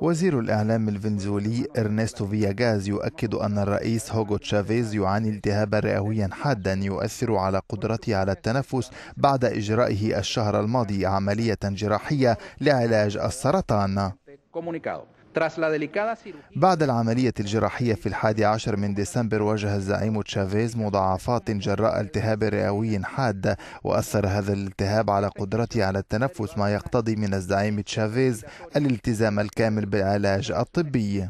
وزير الإعلام الفنزويلي إرنستو فيليغاس يؤكد أن الرئيس هوغو تشافيز يعاني التهابا رئويا حادا يؤثر على قدرته على التنفس بعد إجرائه الشهر الماضي عملية جراحية لعلاج السرطان. بعد العملية الجراحية في 11 ديسمبر واجه الزعيم تشافيز مضاعفات جراء التهاب رئوي حاد، وأثر هذا الالتهاب على قدرته على التنفس، ما يقتضي من الزعيم تشافيز الالتزام الكامل بالعلاج الطبي.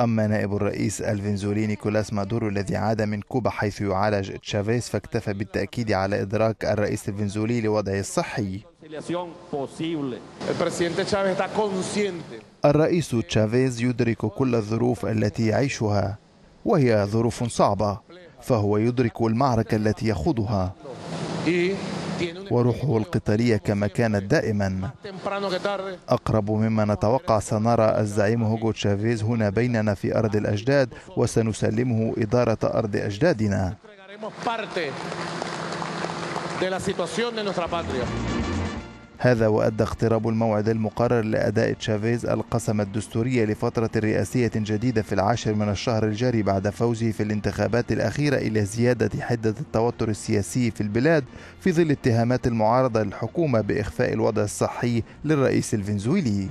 أما نائب الرئيس الفنزويلي نيكولاس مادورو الذي عاد من كوبا حيث يعالج تشافيز فاكتفى بالتأكيد على إدراك الرئيس الفنزويلي لوضعه الصحي. الرئيس تشافيز يدرك كل الظروف التي يعيشها، وهي ظروف صعبة، فهو يدرك المعركة التي يخوضها وروحه القتالية كما كانت دائما. أقرب مما نتوقع، سنرى الزعيم هوغو تشافيز هنا بيننا في أرض الأجداد، وسنسلمه إدارة أرض أجدادنا. هذا وأدى اقتراب الموعد المقرر لأداء تشافيز القسم الدستوري لفترة رئاسية جديدة في 10 من الشهر الجاري بعد فوزه في الانتخابات الأخيرة إلى زيادة حدة التوتر السياسي في البلاد في ظل اتهامات المعارضة للحكومة بإخفاء الوضع الصحي للرئيس الفنزويلي.